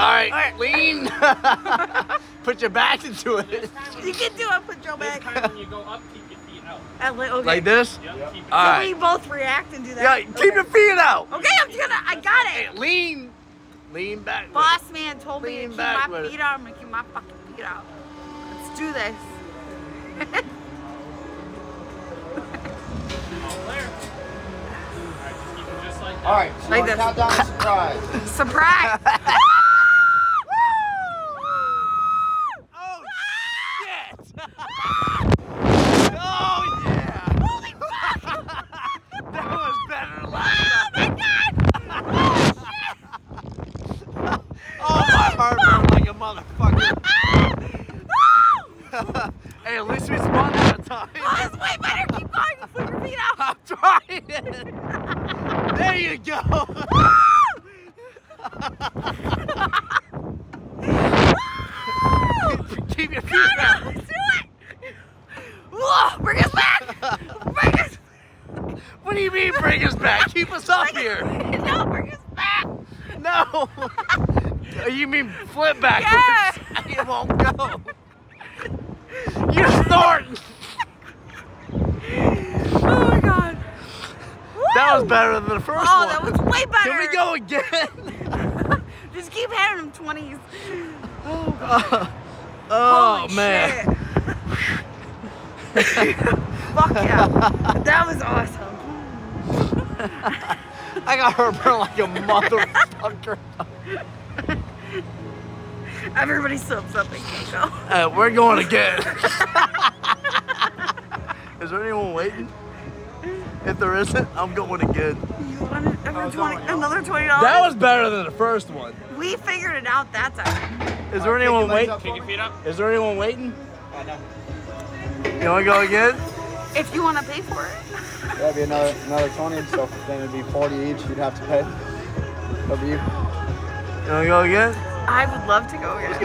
All right, lean. Put your back into it. You can do it. Put your back. This time when you go up, keep your feet out. Okay. Like this? Yep. Keep it. All right. So we both react and do that. Yeah, keep your feet out. Okay, I got it. Hey, lean. Lean back. Boss man told me to keep my feet out. I'm going to keep my fucking feet out. Let's do this. All right, so like this. Countdown to surprise. Surprise! Oh, shit! Oh, yeah! Holy fuck! That was better last time. Oh, my God! Oh, shit! Oh, my heart burned like a motherfucker. Hey, at least we spun that time. Oh, it's way better. Keep going. Put your feet out. I'm trying it. There you go! Keep your feet out! Let's do it! Whoa, bring us back! Bring us! What do you mean bring us back? Keep us up here! No, bring us back! No! You mean flip backwards? Yeah. It won't go! You're snorting! That was better than the first one. Oh, that was way better. Can we go again? Just keep having them 20s. Oh man. Fuck yeah. That was awesome. I got hurt burn like a motherfucker. Everybody slips up and can't go. We're going again. Is there anyone waiting? If there isn't, I'm going again. You wanted another $20? That was better than the first one. We figured it out that time. Is there anyone waiting? Kick your feet up. Is there anyone waiting? You want to go again? If you want to pay for it. That'd be another 20. So then it'd be 40 each. You'd have to pay. That'd be you. You want to go again? I would love to go again.